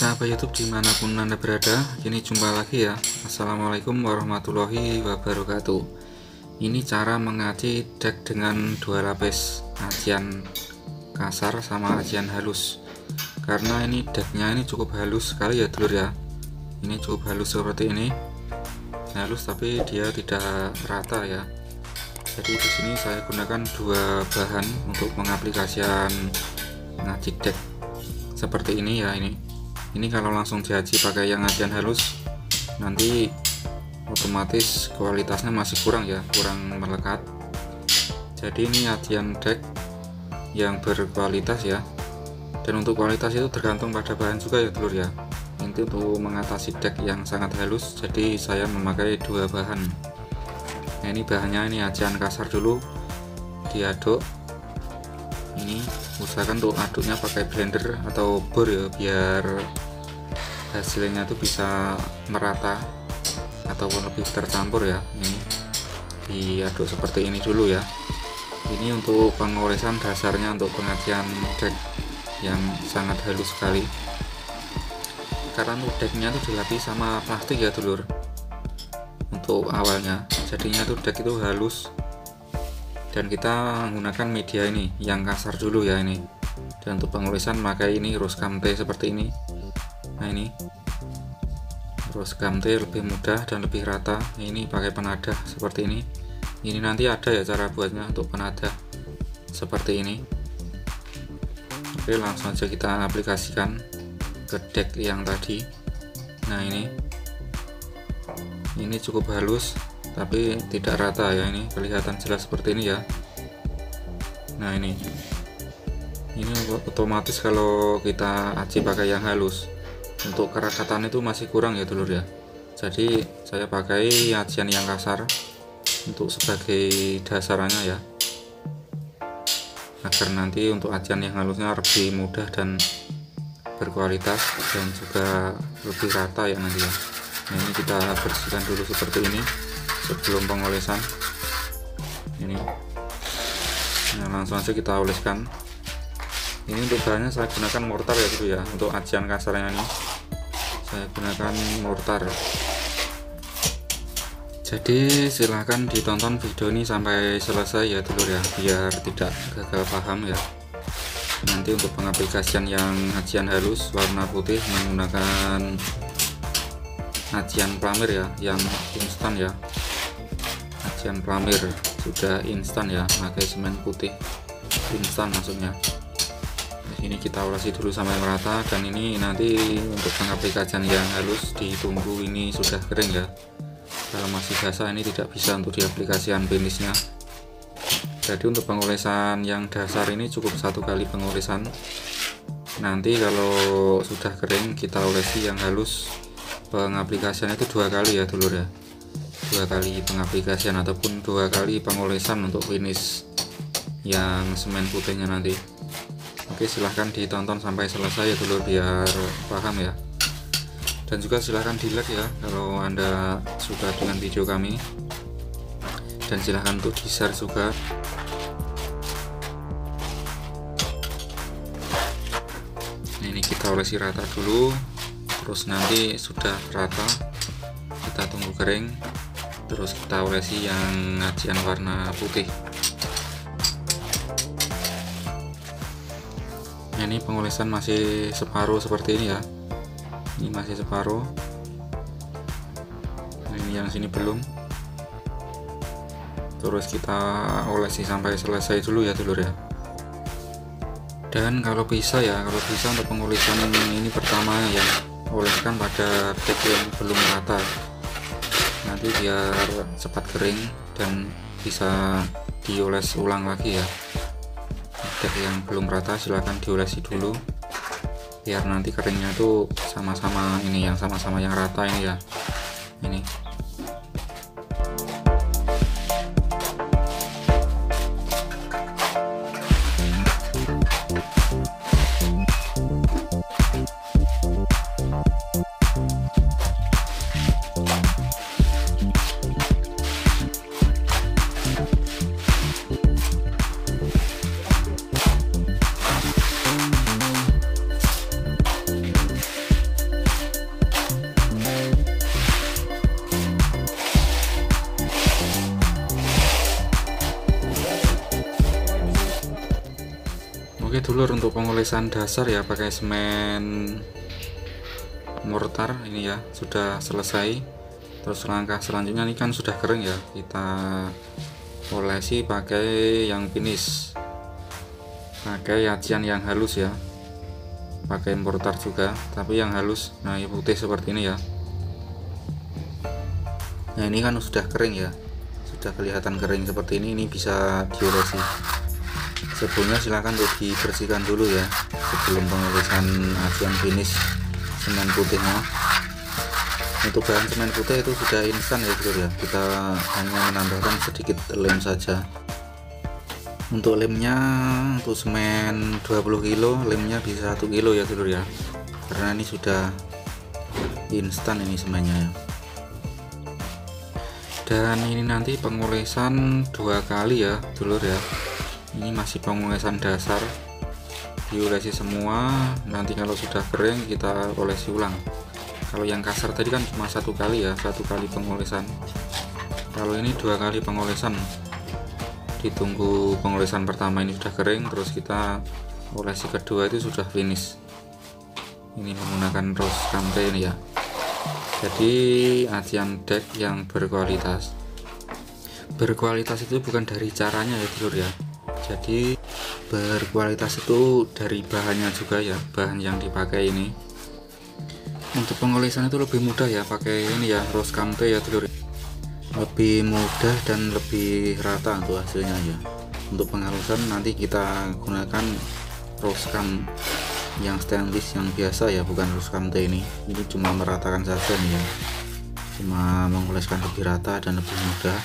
Sahabat YouTube dimanapun Anda berada, kini jumpa lagi ya. Assalamualaikum warahmatullahi wabarakatuh. Ini cara mengaci dek dengan dua lapis, acian kasar sama acian halus. Karena ini deknya ini cukup halus sekali ya dulur ya. Ini cukup halus seperti ini, halus tapi dia tidak rata ya. Jadi di sini saya gunakan dua bahan untuk pengaplikasian ngaci dek seperti ini ya. Ini kalau langsung diaci pakai yang acian halus nanti otomatis kualitasnya masih kurang ya, kurang melekat. Jadi ini acian dek yang berkualitas ya, dan untuk kualitas itu tergantung pada bahan juga ya dulur ya. Inti untuk mengatasi dek yang sangat halus, jadi saya memakai dua bahan. Nah ini bahannya, ini acian kasar dulu diaduk. Ini usahakan untuk aduknya pakai blender atau bor ya, biar hasilnya itu bisa merata ataupun lebih tercampur ya. Ini diaduk seperti ini dulu ya. Ini untuk pengolesan dasarnya untuk pengacian dek yang sangat halus sekali. Karena untuk deknya itu dilapisi sama plastik ya dulur. Untuk awalnya jadinya tuh dek itu halus. Dan kita menggunakan media ini yang kasar dulu ya ini. Dan untuk pengulisan pakai ini Roskam T seperti ini. Nah ini Roskam T lebih mudah dan lebih rata. Ini pakai penadah seperti ini. Ini nanti ada ya cara buatnya untuk penadah seperti ini. Oke, langsung aja kita aplikasikan ke dek yang tadi. Nah ini cukup halus tapi tidak rata ya, ini kelihatan jelas seperti ini ya. Nah ini otomatis kalau kita aci pakai yang halus untuk kerakatan itu masih kurang ya dulur ya. Jadi saya pakai acian yang kasar untuk sebagai dasarannya ya, agar nanti untuk acian yang halusnya lebih mudah dan berkualitas dan juga lebih rata ya nanti ya. Nah ini kita bersihkan dulu seperti ini sebelum pengolesan ini. Nah, langsung aja kita oleskan. Ini untuk bahannya saya gunakan mortar ya dulu ya. Untuk acian kasarnya ini saya gunakan mortar. Jadi silahkan ditonton video ini sampai selesai ya dulur ya, biar tidak gagal paham ya. Nanti untuk pengaplikasian yang acian halus warna putih menggunakan acian plamir ya, yang instan ya. Acian plamir sudah instan ya, pakai semen putih instan maksudnya. Ini kita olesi dulu sampai merata, dan ini nanti untuk pengaplikasian yang halus ditunggu ini sudah kering ya. Kalau masih basah ini tidak bisa untuk diaplikasikan finishnya. Jadi untuk pengolesan yang dasar ini cukup satu kali pengolesan. Nanti kalau sudah kering kita olesi yang halus. Pengaplikasiannya itu dua kali ya dulur ya, dua kali pengaplikasian ataupun dua kali pengolesan untuk finish yang semen putihnya nanti. Oke, silahkan ditonton sampai selesai ya dulur biar paham ya. Dan juga silahkan di like ya kalau Anda suka dengan video kami, dan silahkan untuk di share juga. Nah, ini kita olesi rata dulu, terus nanti sudah rata kita tunggu kering, terus kita olesi yang acian warna putih. Nah, ini pengolesan masih separuh seperti ini ya, ini masih separuh. Nah, ini yang sini belum, terus kita olesi sampai selesai dulu ya dulur ya. Dan kalau bisa ya, kalau bisa untuk pengolesan ini pertama ya, oleskan pada dek yang belum rata nanti biar cepat kering dan bisa dioles ulang lagi ya. Dek yang belum rata silahkan diolesi dulu biar nanti keringnya tuh sama-sama ini, yang sama-sama yang rata ini ya. Ini Ini dulur untuk pengolesan dasar ya, pakai semen mortar ini ya, sudah selesai. Terus langkah selanjutnya ini kan sudah kering ya, kita olesi pakai yang finish, pakai yacian yang halus ya, pakai mortar juga tapi yang halus. Nah ini putih seperti ini ya. Nah ini kan sudah kering ya, sudah kelihatan kering seperti ini bisa diolesi. Sebelumnya silahkan untuk dibersihkan dulu ya sebelum pengolesan yacian finish semen putihnya. Untuk bahan semen putih itu sudah instan ya dulur ya, kita hanya menambahkan sedikit lem saja. Untuk lemnya, untuk semen 20 kilo lemnya bisa 1 kilo ya dulur ya, karena ini sudah instan ini semennya. Dan ini nanti pengolesan 2 kali ya dulur ya, ini masih pengolesan dasar, diolesi semua. Nanti kalau sudah kering kita olesi ulang. Kalau yang kasar tadi kan cuma 1 kali ya, 1 kali pengolesan. Kalau ini 2 kali pengolesan, ditunggu pengolesan pertama ini sudah kering, terus kita olesi kedua itu sudah finish. Ini menggunakan rose kampe ini ya, jadi yacian deck yang berkualitas. Berkualitas itu bukan dari caranya ya dulur ya, jadi berkualitas itu dari bahannya juga ya, bahan yang dipakai ini. Untuk pengolesan itu lebih mudah ya pakai ini ya, rose kampe ya dulur, lebih mudah dan lebih rata untuk hasilnya ya. Untuk penghalusan nanti kita gunakan rose kamp yang stainless yang biasa ya, bukan rose kampe ini. Ini cuma meratakan saja nih ya, cuma mengoleskan lebih rata dan lebih mudah.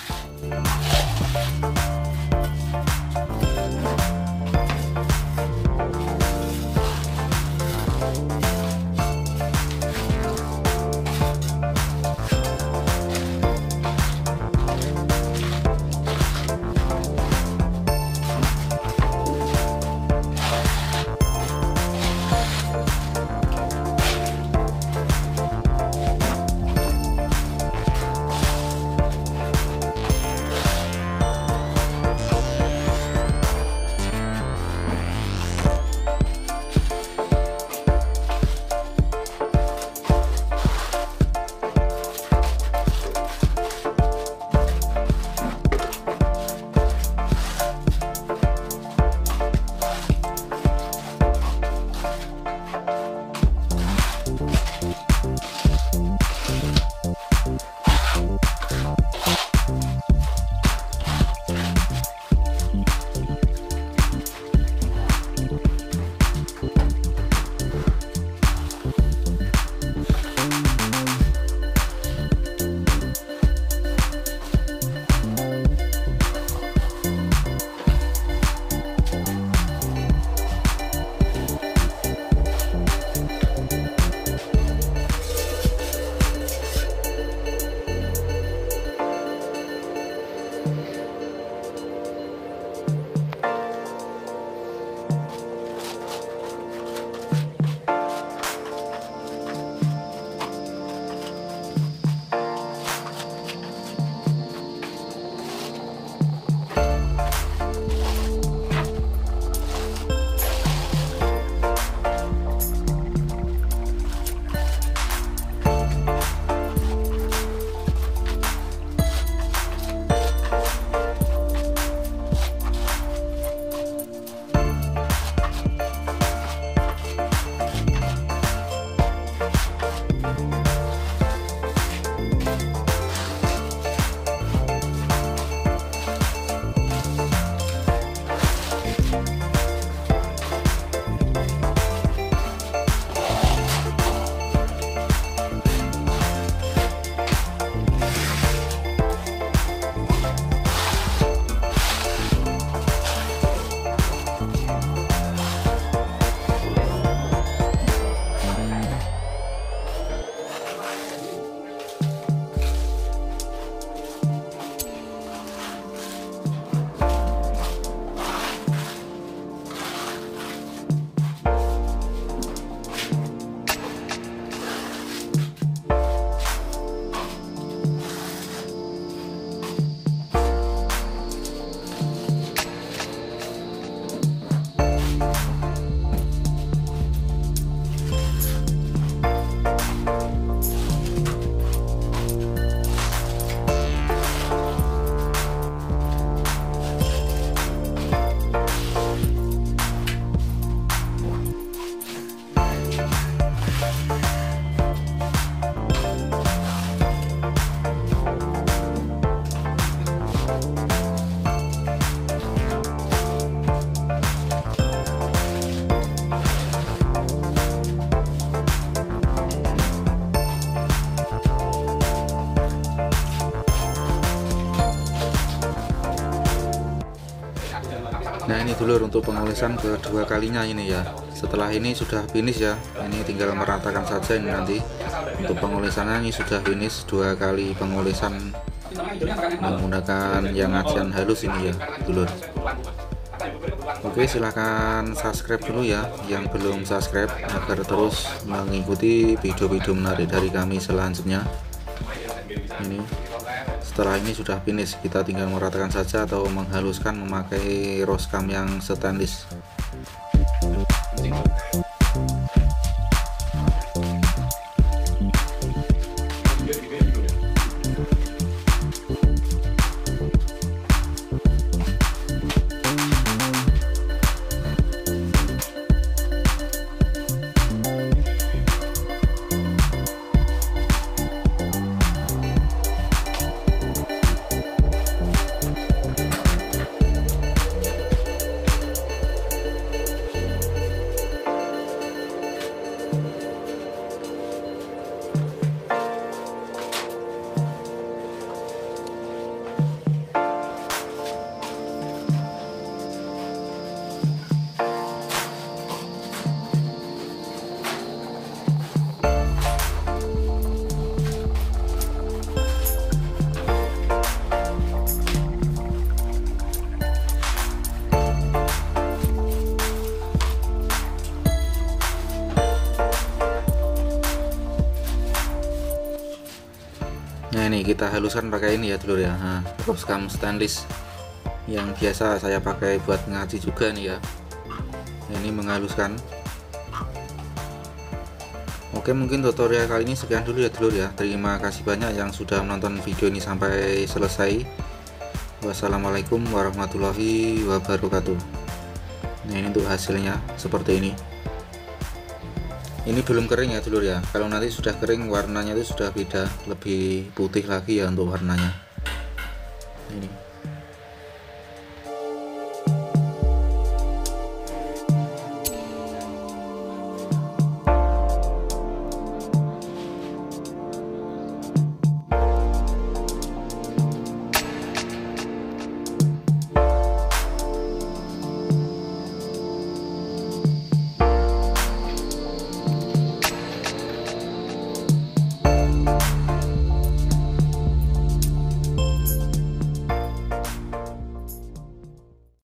ini dulur untuk pengulesan kedua kalinya ini ya. Setelah ini sudah finish ya, ini tinggal meratakan saja ini nanti. Untuk pengulesannya ini sudah finish dua kali pengulesan menggunakan yang acian halus ini ya dulur. Oke, silahkan subscribe dulu ya yang belum subscribe agar terus mengikuti video-video menarik dari kami selanjutnya. Ini setelah ini sudah finish, kita tinggal meratakan saja atau menghaluskan memakai roskam yang stainless. Nah ini kita haluskan pakai ini ya dulur ya, roskam stainless yang biasa saya pakai buat ngaji juga nih ya. Ini menghaluskan. Oke, mungkin tutorial kali ini sekian dulu ya dulur ya. Terima kasih banyak yang sudah menonton video ini sampai selesai. Wassalamualaikum warahmatullahi wabarakatuh. Nah ini untuk hasilnya seperti ini. Ini belum kering ya dulur ya. Kalau nanti sudah kering warnanya itu sudah beda, lebih putih lagi ya untuk warnanya. Ini